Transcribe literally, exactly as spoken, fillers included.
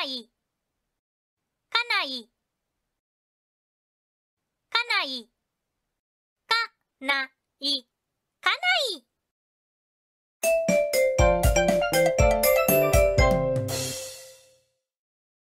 ないかないかないかないかない。